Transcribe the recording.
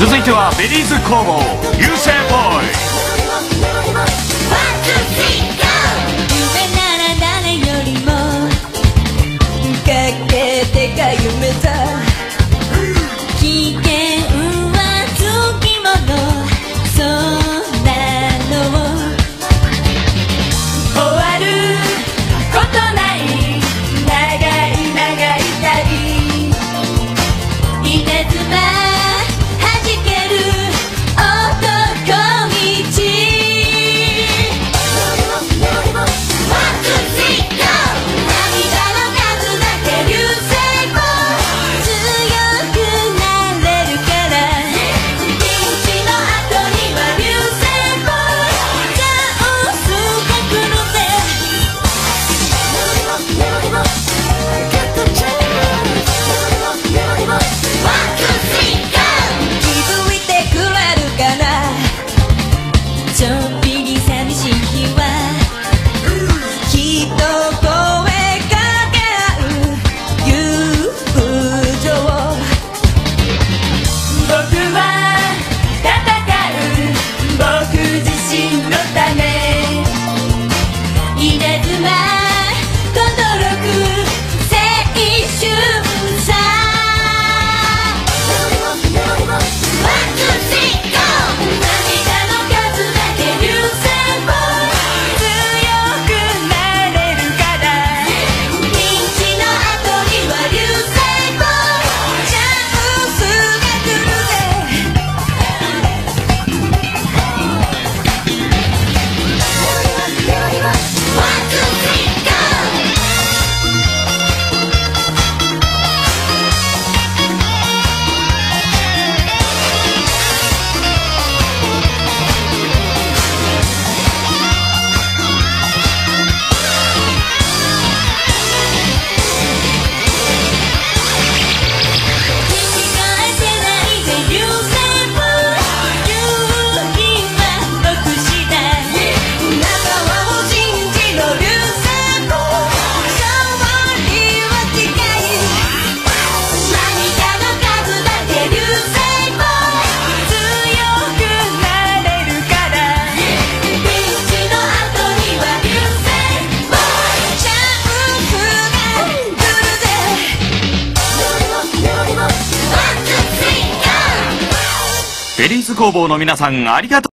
続いてはベリーズ工房優勢ボーイ。夢なら誰よりもかけてか夢だ。危険はつきもの、そんなの終わることない長い旅。いたずらベリーズ工房の皆さん、ありがとう。